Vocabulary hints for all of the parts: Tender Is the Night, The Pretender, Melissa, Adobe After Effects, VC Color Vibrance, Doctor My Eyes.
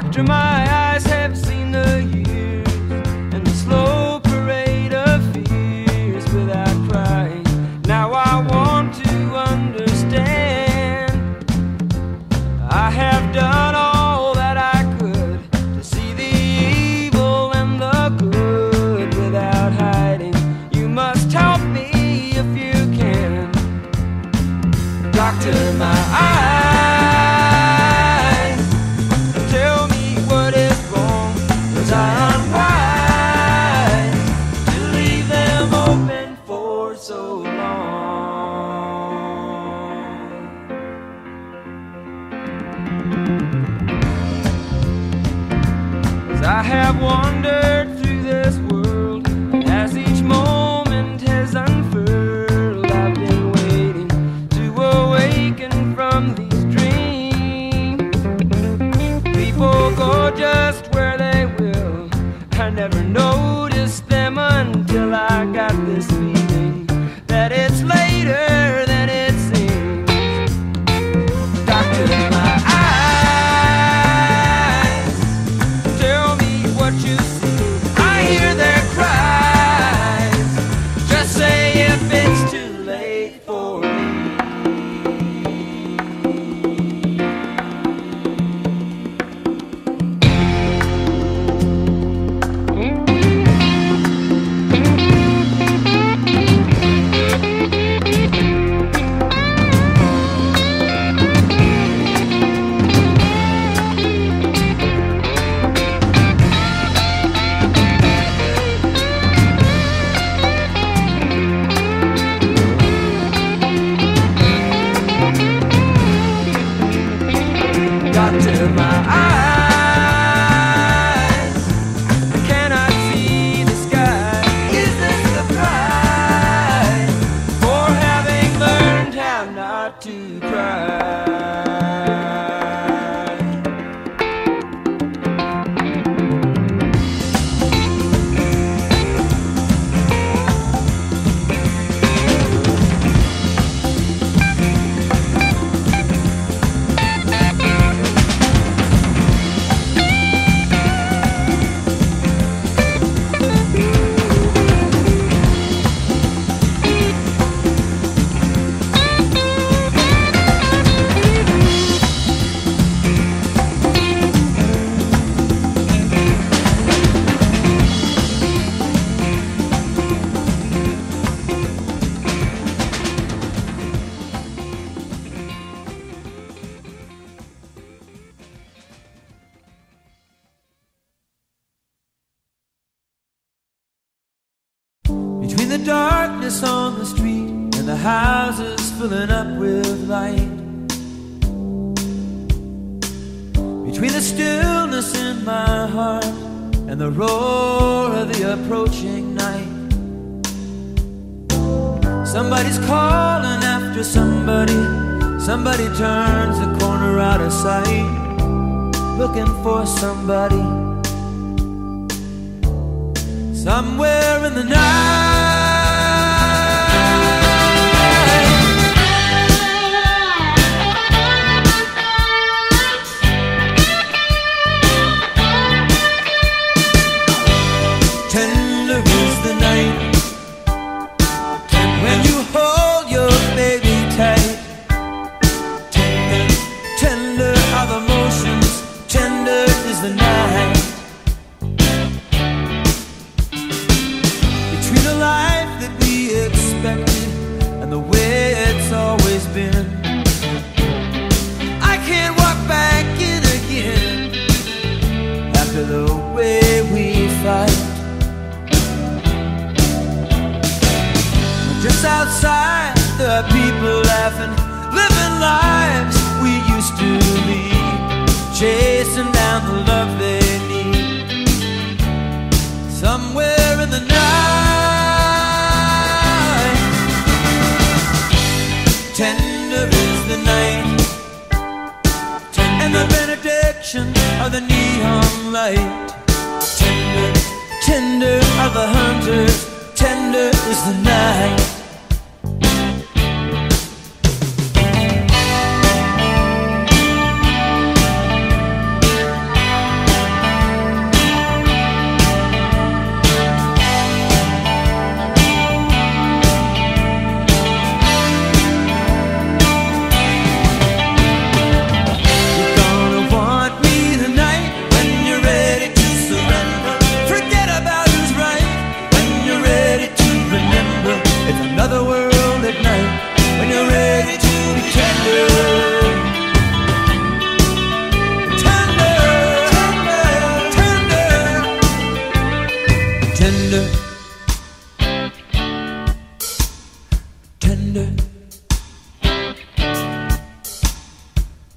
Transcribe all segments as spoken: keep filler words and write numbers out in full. Doctor, my eyes have seen the years and the slow parade of fears without crying. Now I want to understand. I have done all that I could to see the evil and the good without hiding. You must help me if you can. Doctor, my eyes. I have wandered through this world, and as each moment has unfurled, I've been waiting to awaken from these dreams. People go just where they will. I never noticed them until I got this feeling that it's later than it seems. Doctor, my doctor, my eyes cannot see the sky. Is this the prize for having learned how not to cry? Between the darkness on the street and the houses filling up with light, between the stillness in my heart and the roar of the approaching night, somebody's calling after somebody. Somebody turns the corner out of sight, looking for somebody. Somewhere in the night, just outside there are people laughing, living lives we used to lead, chasing down the love they need. Somewhere in the night, tender is the night, tender, and the benediction of the neon light. Tender, tender are the hunters, tender is the night. Tender,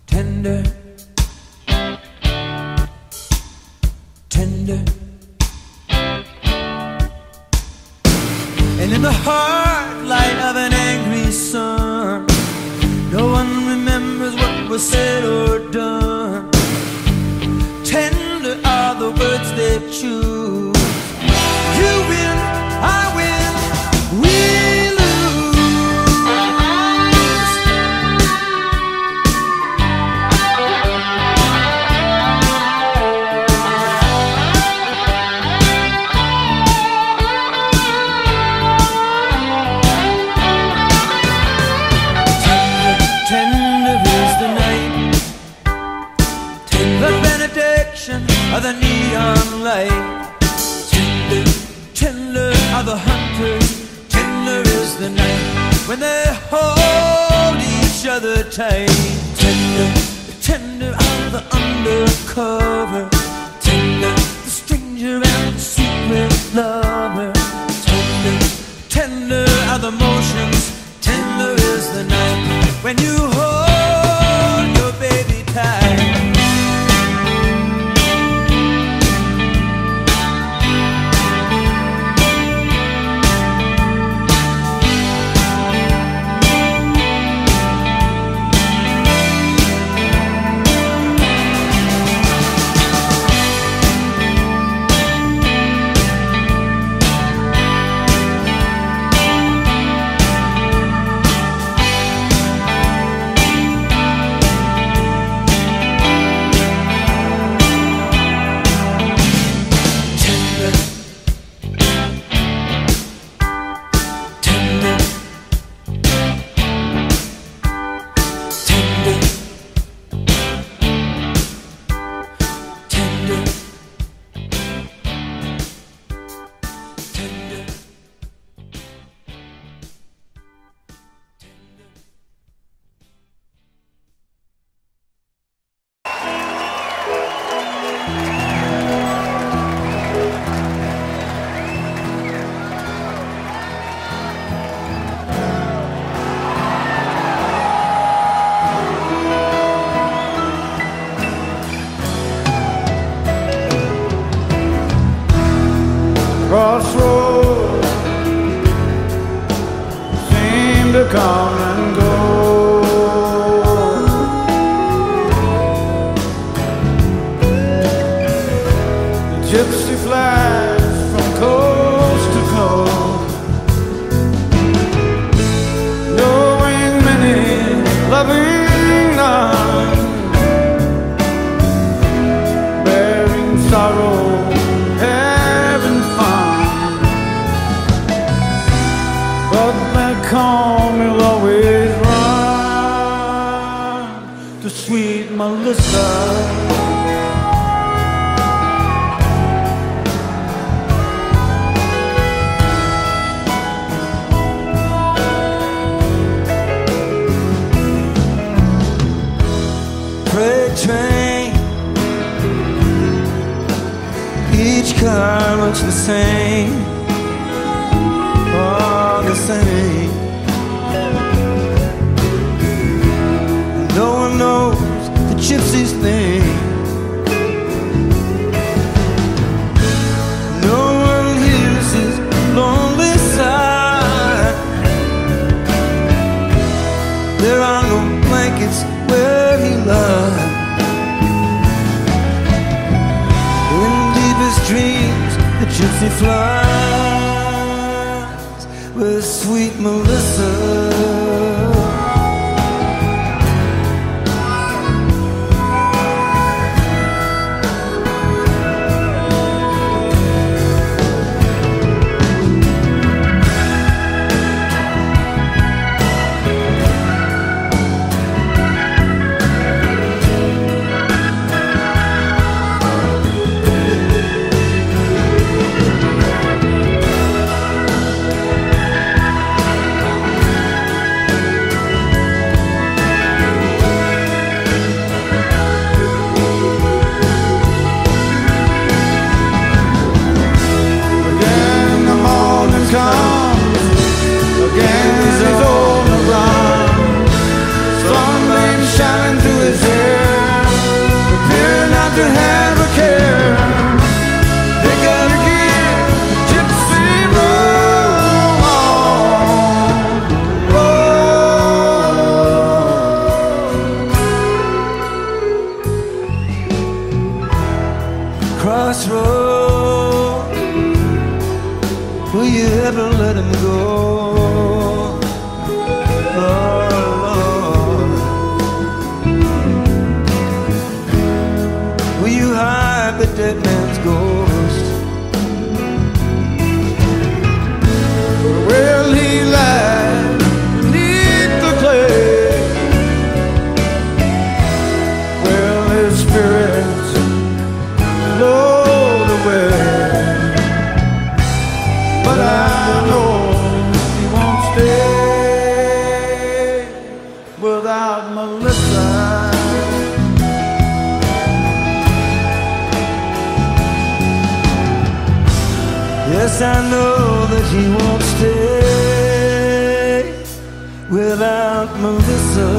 tender, tender. And in the hard light of an angry sun, no one remembers what was said or done. Tender are the words they choose. You will, I will. Of the neon light, tender, tender are the hunters, tender is the night when they hold each other tight. Tender, tender are the undercover, tender, the stranger and the secret lover. Tender, tender are the motions, tender is the night when you hold your baby tight. Crossroads seem to come and go. The gypsy flies from coast to coast, knowing many, loving. Melissa, freight train, each car looks the same, all the same. No one knows gypsy's thing. No one hears his lonely sigh. There are no blankets where he lies. In deepest dreams, the gypsy flies with sweet Melissa. Melissa. Yes, I know that he won't stay without Melissa.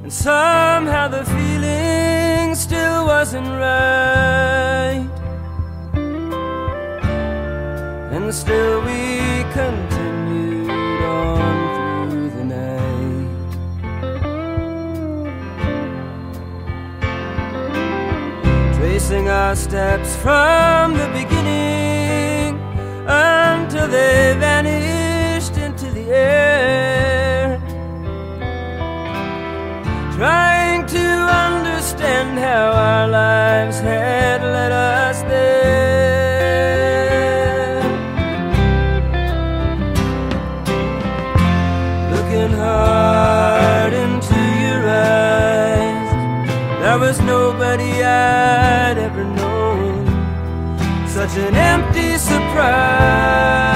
And somehow the feeling still wasn't right, and still we continued on through the night. Tracing our steps from the beginning until they vanished into the air, trying to understand how our lives had led us there. Looking hard into your eyes, there was nobody I'd ever known. Such an empty surprise.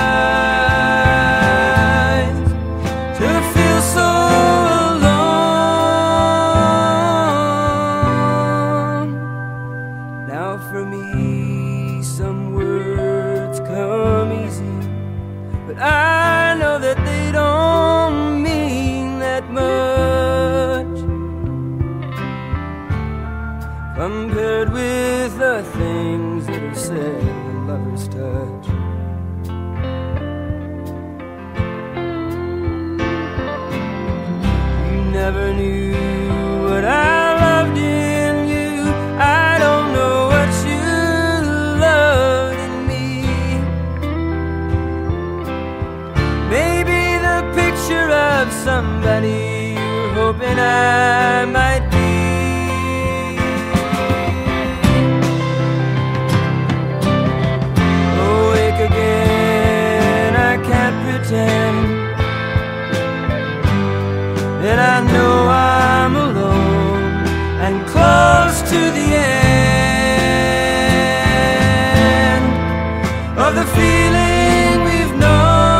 Compared with the things that are said in a lover's touch. You never knew what I loved in you. I don't know what you loved in me. Maybe the picture of somebody you're hoping I might be. And I know I'm alone and close to the end of the feeling we've known.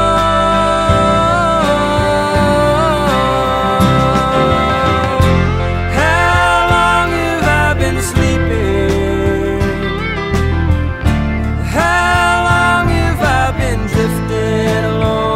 How long have I been sleeping? How long have I been drifting alone?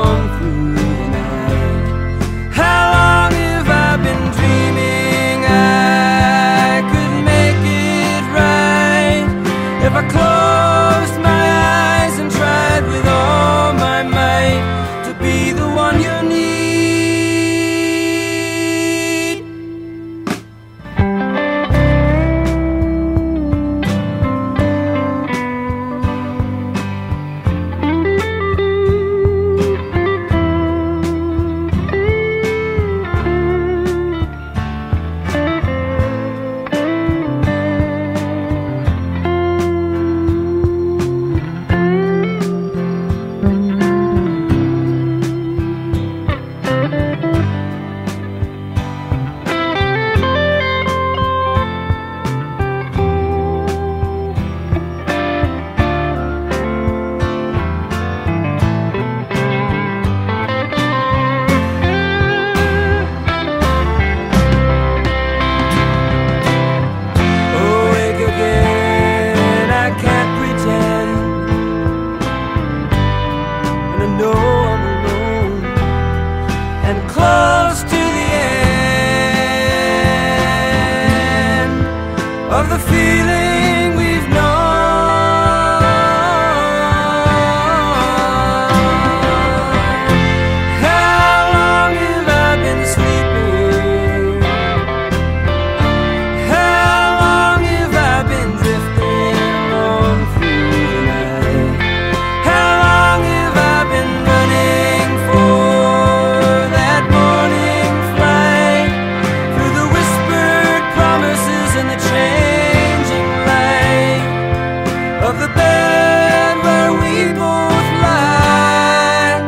of the bed where we both lie,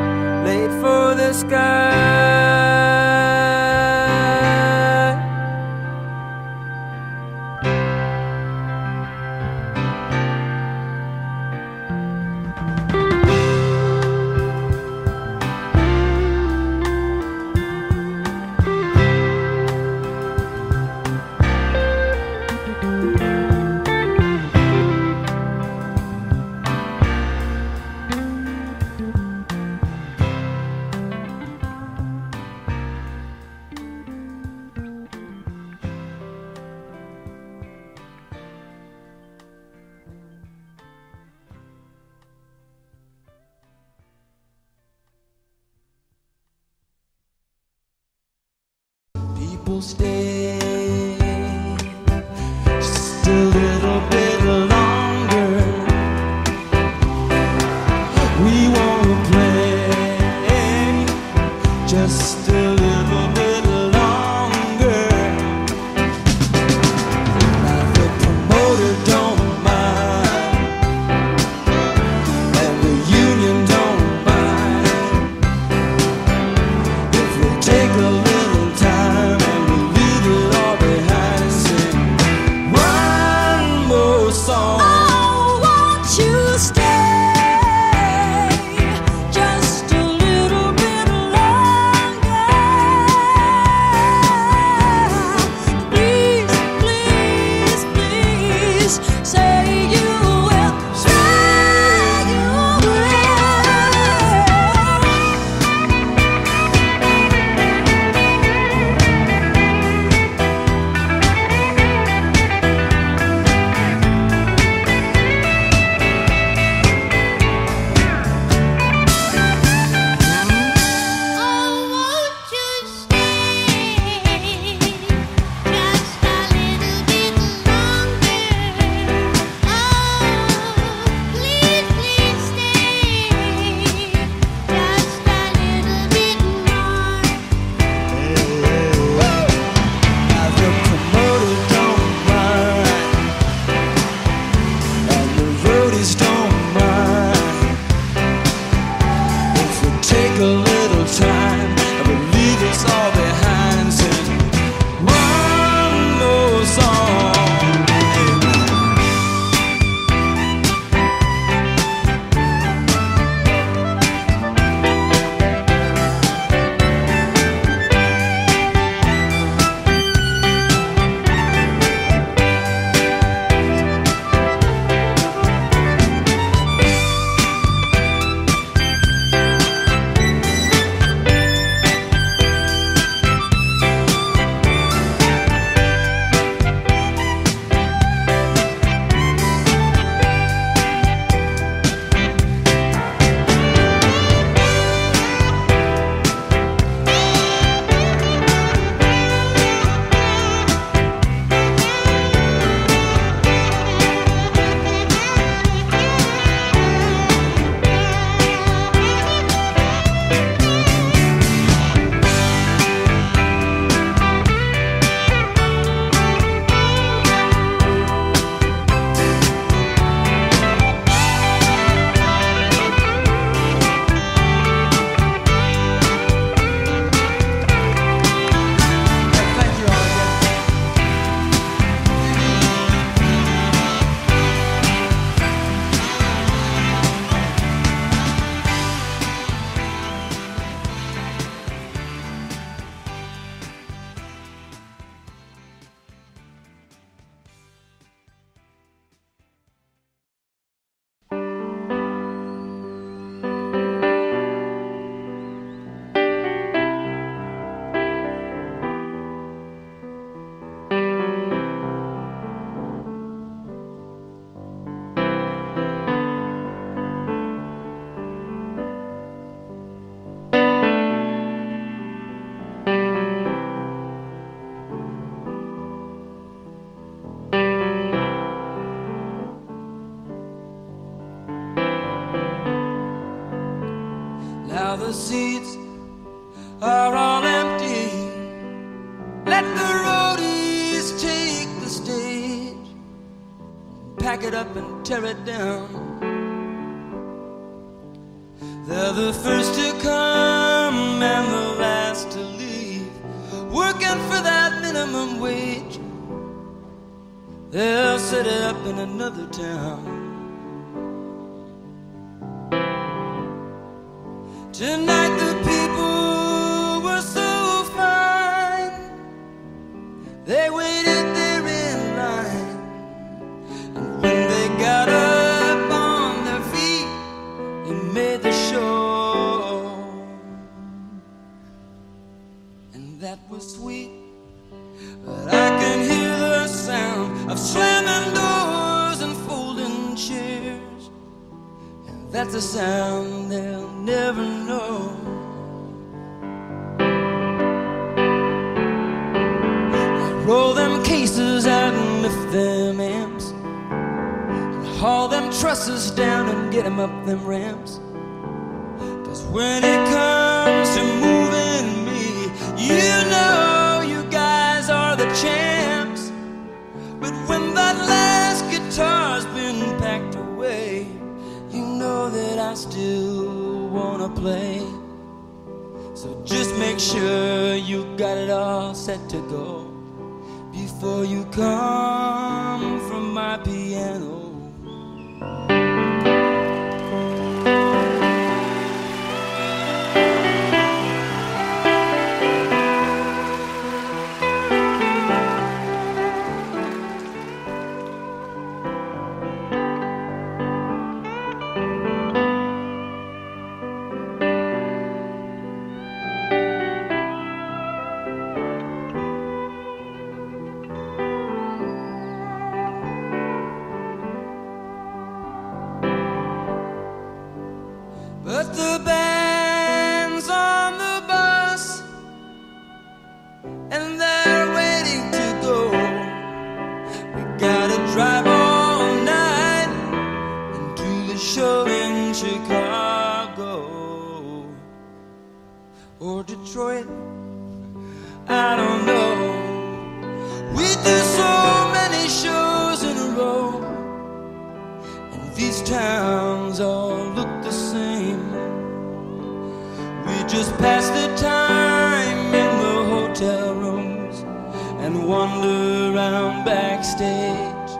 laid for the sky. Stay just a little bit longer. We wanna play just a little bit longer. Now the promoter don't mind, and the union don't mind if we take a look. Now the seats are all empty. Let the roadies take the stage. Pack pack it up and tear it down. They're the first to come and the last to leave, working for that minimum wage. They'll set it up in another town. Tonight the people were so fine, they waited there in line, and when they got up on their feet, they made the show. And that was sweet, but I can hear the sound of slamming doors and folding chairs, and that's a sound they'll never know. I'll roll them cases out and lift them amps, and haul them trusses down and get them up them ramps. Cause when it comes to moving me, you know you guys are the champs. But when that last guitar's been packed away, you know that I still wanna play. So just make sure you got it all set to go before you come from my piano. But the band's on the bus and they're waiting to go. We gotta drive all night and do the show in Chicago or Detroit, I don't know. We do so many shows in a row, and these towns all look the same. We just pass the time in the hotel rooms and wander around backstage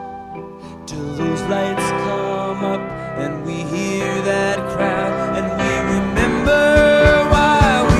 till those lights come up and we hear that crowd and we remember why we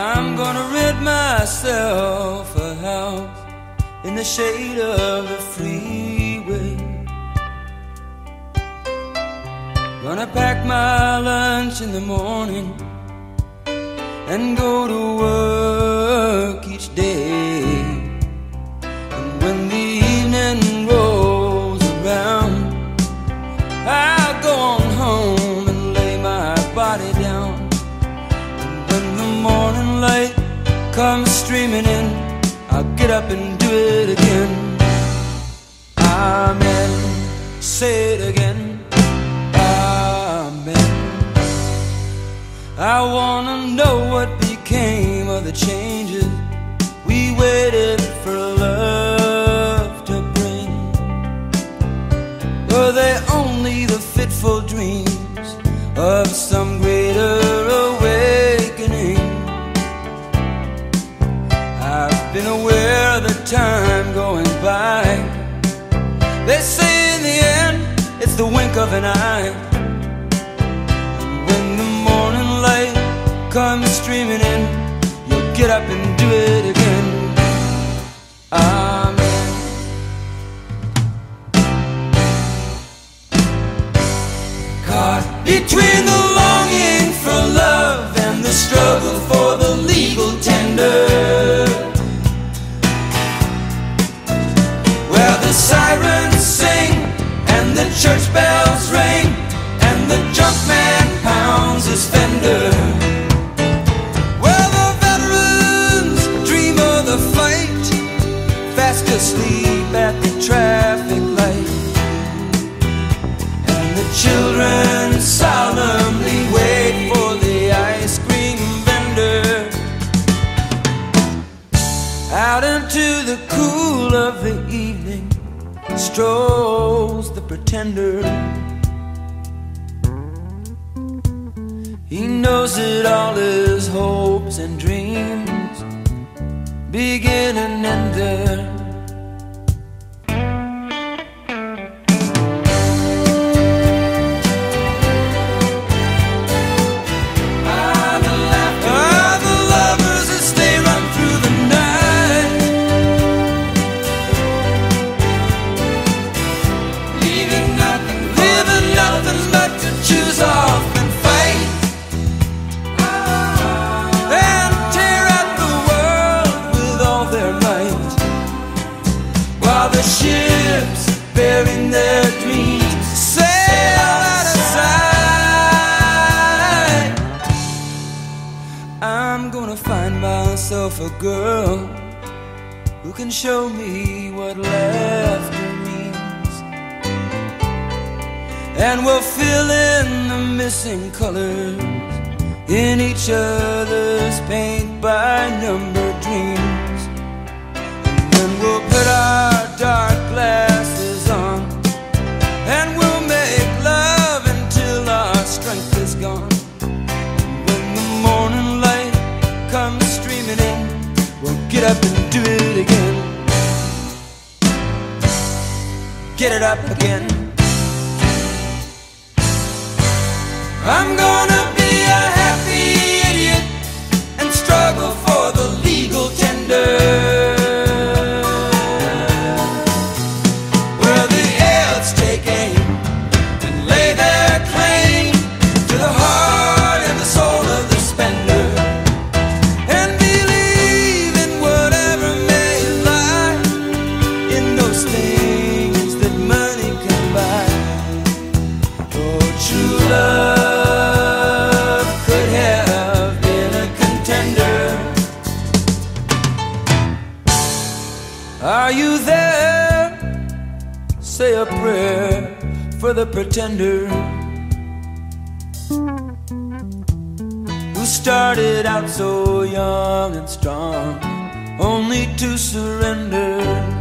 I'm gonna rent myself a house in the shade of the freeway. Gonna pack my lunch in the morning and go to work each day. And when the evening rolls around, I'll go on home and lay my body down. And when the morning light comes streaming in, I'll get up and do it again. Amen. Say it again. Amen. I wanna know what became of the changes we waited for love to bring. Were they only the fitful dreams of some greater awakening? I've been aware of the time going by. They say in the end it's the wink of an eye. Come streaming in, you'll get up and do it again. Amen. Caught between the longing for love and the struggle for the legal tender, where the sirens sing and the church bells ring and the junk man pounds his fender. Sleep at the traffic light, and the children solemnly wait for the ice cream vendor. Out into the cool of the evening strolls the pretender. He knows that all his hopes and dreams begin and end there. Bearing their dreams sail out of sight. I'm gonna find myself a girl who can show me what laughter means, and we'll fill in the missing colors in each other's paint by number dreams. And then we'll put our dark glasses on, and we'll make love until our strength is gone. And when the morning light comes streaming in, we'll get up and do it again. Get it up again. I'm gonna be a happy idiot and struggle for the legal tender. Are you there? Say a prayer for the pretender who started out so young and strong, only to surrender.